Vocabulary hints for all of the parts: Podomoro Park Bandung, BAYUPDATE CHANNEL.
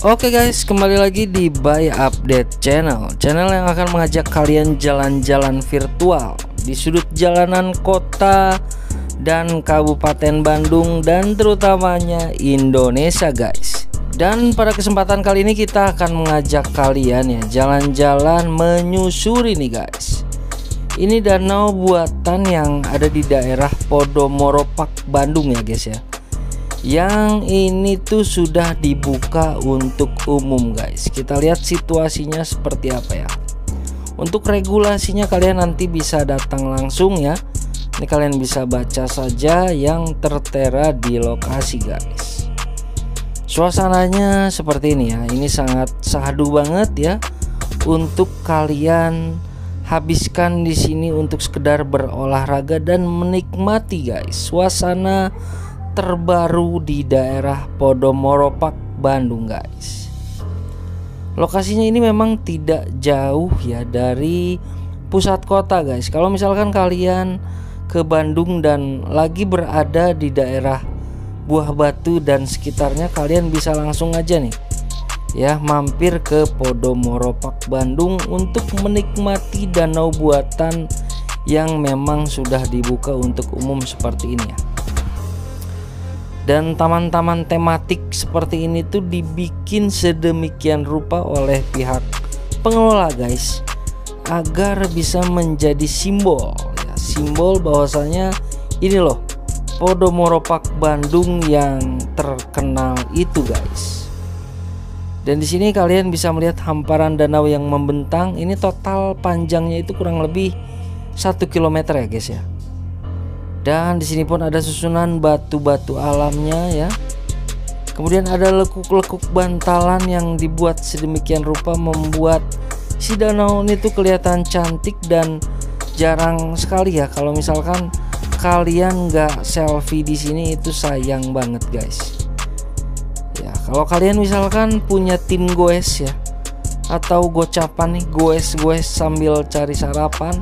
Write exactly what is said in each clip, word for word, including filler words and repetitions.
Oke guys, kembali lagi di BAYUPDATE Channel, channel yang akan mengajak kalian jalan-jalan virtual di sudut jalanan kota dan Kabupaten Bandung dan terutamanya Indonesia guys. Dan pada kesempatan kali ini kita akan mengajak kalian ya jalan-jalan menyusuri nih guys. Ini danau buatan yang ada di daerah Podomoro Park Bandung ya guys ya. Yang ini tuh sudah dibuka untuk umum guys. Kita lihat situasinya seperti apa ya. Untuk regulasinya kalian nanti bisa datang langsung ya. Ini kalian bisa baca saja yang tertera di lokasi guys. Suasananya seperti ini ya. Ini sangat syahdu banget ya untuk kalian habiskan di sini untuk sekedar berolahraga dan menikmati guys suasana terbaru di daerah Podomoro Park Bandung guys. Lokasinya ini memang tidak jauh ya dari pusat kota guys. Kalau misalkan kalian ke Bandung dan lagi berada di daerah Buah Batu dan sekitarnya, kalian bisa langsung aja nih ya mampir ke Podomoro Park Bandung untuk menikmati danau buatan yang memang sudah dibuka untuk umum seperti ini ya. Dan taman-taman tematik seperti ini tuh dibikin sedemikian rupa oleh pihak pengelola guys agar bisa menjadi simbol ya, simbol bahwasanya ini loh Podomoro Park Bandung yang terkenal itu guys. Dan di sini kalian bisa melihat hamparan danau yang membentang. Ini total panjangnya itu kurang lebih satu kilometer ya guys ya. Dan di sini pun ada susunan batu-batu alamnya ya. Kemudian ada lekuk-lekuk bantalan yang dibuat sedemikian rupa membuat si danau ini tuh kelihatan cantik dan jarang sekali ya kalau misalkan kalian nggak selfie di sini itu sayang banget guys. Ya kalau kalian misalkan punya tim goes ya atau gocapan nih goes-goes sambil cari sarapan,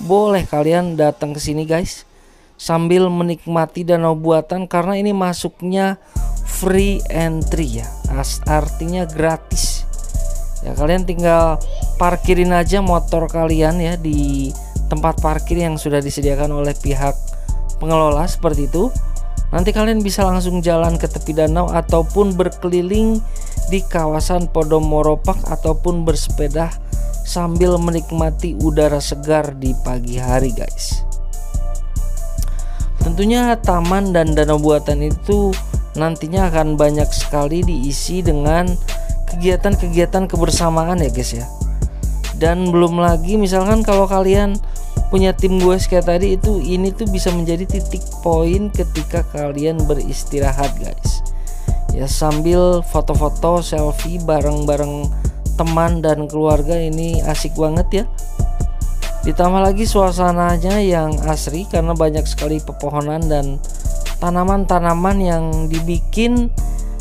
boleh kalian datang ke sini guys. Sambil menikmati danau buatan karena ini masuknya free entry ya, artinya gratis ya. Kalian tinggal parkirin aja motor kalian ya di tempat parkir yang sudah disediakan oleh pihak pengelola seperti itu. Nanti kalian bisa langsung jalan ke tepi danau ataupun berkeliling di kawasan Podomoro Park ataupun bersepeda sambil menikmati udara segar di pagi hari guys. Tentunya taman dan danau buatan itu nantinya akan banyak sekali diisi dengan kegiatan-kegiatan kebersamaan ya guys ya. Dan belum lagi misalkan kalau kalian punya tim goes kayak tadi itu, ini tuh bisa menjadi titik poin ketika kalian beristirahat guys ya, sambil foto-foto selfie bareng-bareng teman dan keluarga. Ini asik banget ya. Ditambah lagi suasananya yang asri karena banyak sekali pepohonan dan tanaman-tanaman yang dibikin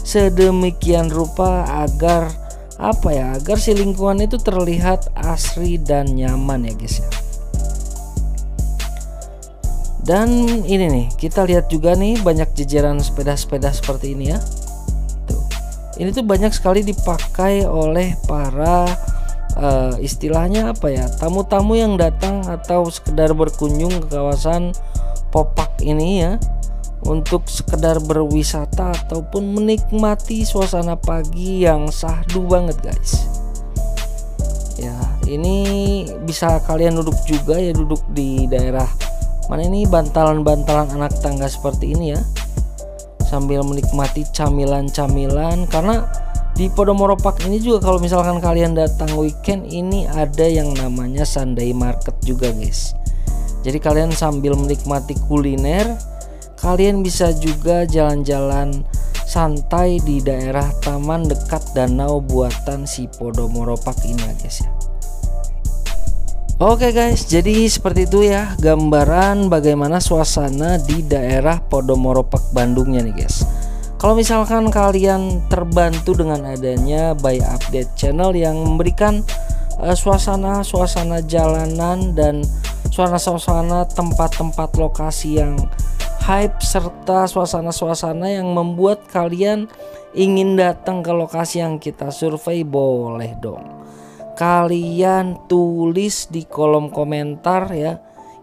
sedemikian rupa agar apa ya, agar si lingkungan itu terlihat asri dan nyaman ya guys ya. Dan ini nih kita lihat juga nih banyak jejeran sepeda-sepeda seperti ini ya. Tuh. Ini tuh banyak sekali dipakai oleh para Uh, istilahnya apa ya, tamu-tamu yang datang atau sekedar berkunjung ke kawasan Popak ini ya untuk sekedar berwisata ataupun menikmati suasana pagi yang syahdu banget guys ya. Ini bisa kalian duduk juga ya, duduk di daerah mana ini bantalan-bantalan anak tangga seperti ini ya, sambil menikmati camilan-camilan. Karena di Podomoro Park ini juga kalau misalkan kalian datang weekend, ini ada yang namanya Sunday Market juga guys. Jadi kalian sambil menikmati kuliner, kalian bisa juga jalan-jalan santai di daerah taman dekat danau buatan si Podomoro Park ini guys ya. Oke guys, jadi seperti itu ya gambaran bagaimana suasana di daerah Podomoro Park Bandungnya nih guys. Kalau misalkan kalian terbantu dengan adanya BAYUPDATE Channel yang memberikan suasana-suasana uh, jalanan dan suasana-suasana tempat-tempat lokasi yang hype serta suasana-suasana yang membuat kalian ingin datang ke lokasi yang kita survei, boleh dong. Kalian tulis di kolom komentar ya,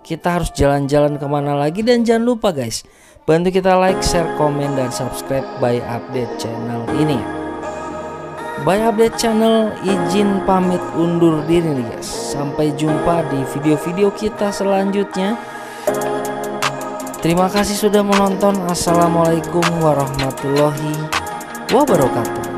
kita harus jalan-jalan kemana lagi. Dan jangan lupa guys, bantu kita like, share, komen, dan subscribe BAYUPDATE channel ini. BAYUPDATE channel izin pamit undur diri nih guys. Sampai jumpa di video-video kita selanjutnya. Terima kasih sudah menonton. Assalamualaikum warahmatullahi wabarakatuh.